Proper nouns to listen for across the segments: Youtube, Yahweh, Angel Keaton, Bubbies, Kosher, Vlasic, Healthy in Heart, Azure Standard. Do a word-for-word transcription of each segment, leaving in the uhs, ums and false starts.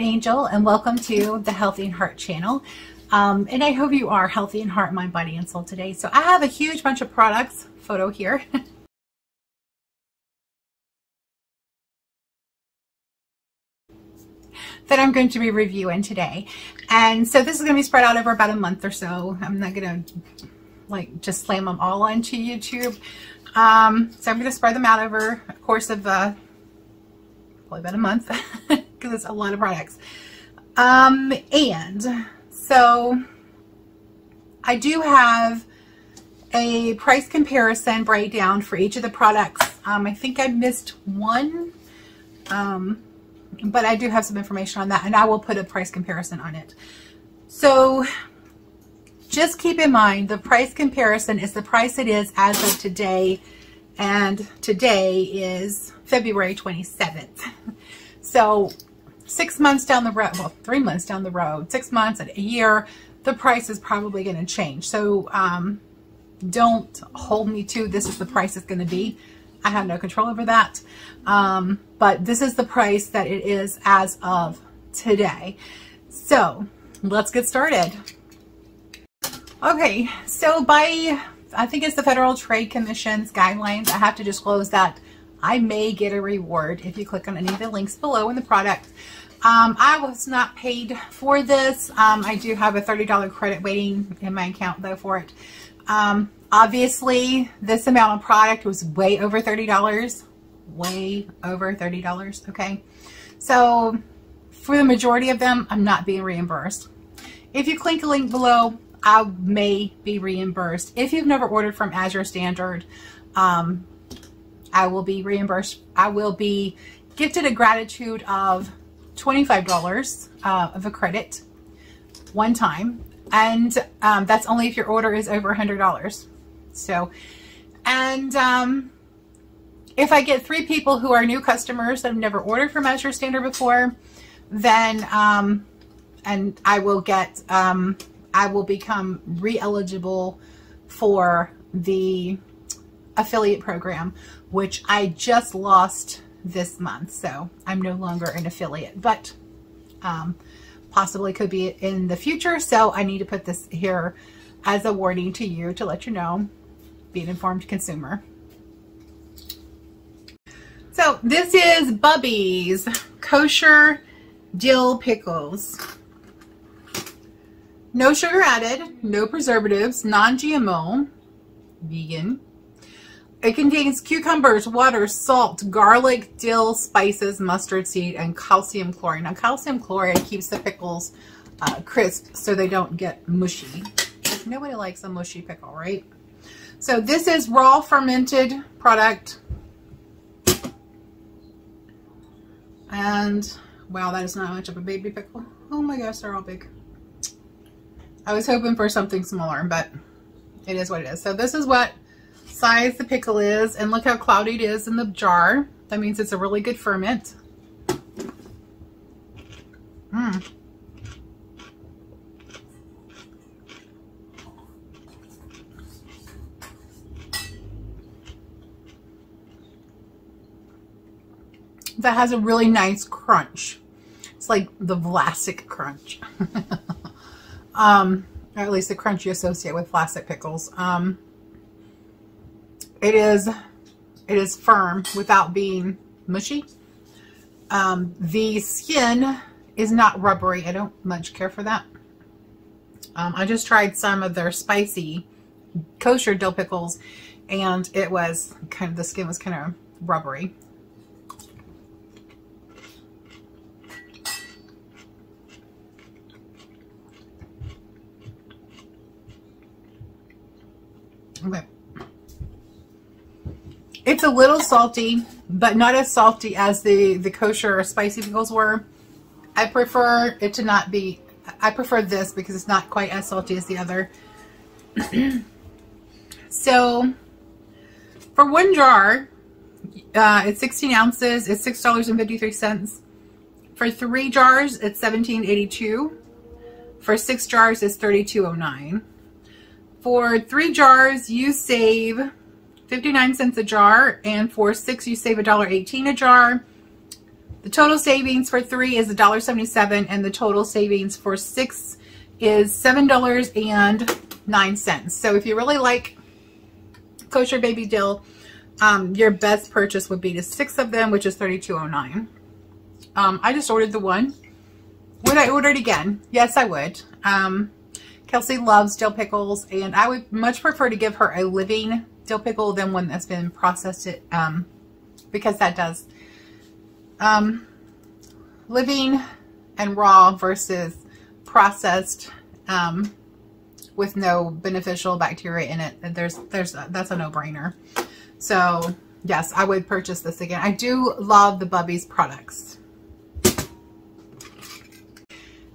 I'm Angel, and welcome to the Healthy in Heart channel. Um, and I hope you are healthy in heart, mind, body, and soul today. So I have a huge bunch of products, photo here. that I'm going to be reviewing today. And so this is going to be spread out over about a month or so. I'm not going to like just slam them all onto YouTube. Um, so I'm going to spread them out over a course of uh, probably about a month because it's a lot of products. Um, and so I do have a price comparison breakdown for each of the products. Um, I think I missed one. Um, But I do have some information on that, and I will put a price comparison on it. So just keep in mind, the price comparison is the price it is as of today, and today is February twenty-seventh. So six months down the road, well, three months down the road, six months and a year, the price is probably going to change. So um, don't hold me to this is the price it's going to be. I have no control over that, um, but this is the price that it is as of today. So let's get started. Okay, so by, I think it's the Federal Trade Commission's guidelines, I have to disclose that I may get a reward if you click on any of the links below in the product. Um, I was not paid for this. Um, I do have a thirty dollar credit waiting in my account though for it. Um, Obviously, this amount of product was way over thirty dollars, way over thirty dollars, okay? So for the majority of them, I'm not being reimbursed. If you click the link below, I may be reimbursed. If you've never ordered from Azure Standard, um, I will be reimbursed. I will be gifted a gratitude of twenty-five dollars uh, of a credit one time. And um, that's only if your order is over one hundred dollars. So, and um, if I get three people who are new customers that have never ordered from Azure Standard before, then um, and I will get, um, I will become re-eligible for the affiliate program, which I just lost this month. So I'm no longer an affiliate, but um, possibly could be in the future. So I need to put this here as a warning to you to let you know, be an informed consumer. So this is Bubbies Kosher Dill Pickles. No sugar added, no preservatives, non-G M O, vegan. It contains cucumbers, water, salt, garlic, dill, spices, mustard seed, and calcium chloride. Now, calcium chloride keeps the pickles uh, crisp so they don't get mushy. Nobody likes a mushy pickle, right? So this is raw fermented product. And, wow, that is not much of a baby pickle. Oh my gosh, they're all big. I was hoping for something smaller, but it is what it is. So this is what size the pickle is, and look how cloudy it is in the jar. That means it's a really good ferment. Mm. That has a really nice crunch. It's like the Vlasic crunch. um, or at least the crunch you associate with Vlasic pickles. Um, It is, it is firm without being mushy. Um, the skin is not rubbery. I don't much care for that. Um, I just tried some of their spicy kosher dill pickles, and it was kind of, the skin was kind of rubbery. Okay. It's a little salty, but not as salty as the, the kosher or spicy pickles were. I prefer it to not be, I prefer this because it's not quite as salty as the other. So for one jar, uh, it's sixteen ounces, it's six dollars and fifty-three cents. For three jars, it's seventeen eighty-two. For six jars, it's thirty-two oh nine. For three jars, you save fifty-nine cents a jar, and for six you save a dollar eighteen a jar. The total savings for three is one dollar and seventy-seven cents, and the total savings for six is seven dollars and nine cents. So if you really like kosher baby dill, um, your best purchase would be the six of them, which is thirty-two oh nine. Um, I just ordered the one. Would I order it again? Yes, I would. Um, Kelsey loves dill pickles, and I would much prefer to give her a living dill pickle than one that's been processed, um, because that does um, living and raw versus processed um, with no beneficial bacteria in it. And there's there's a, that's a no-brainer. So yes, I would purchase this again. I do love the Bubbies products.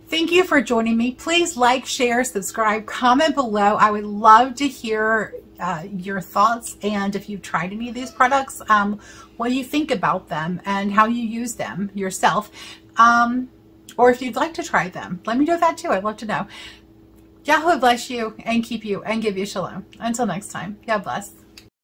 Thank you for joining me. Please like, share, subscribe, comment below. I would love to hear uh, your thoughts, and if you've tried any of these products, um, what you think about them and how you use them yourself. Um, or if you'd like to try them, let me know that too. I'd love to know. Yahweh bless you and keep you and give you shalom. Until next time, God bless.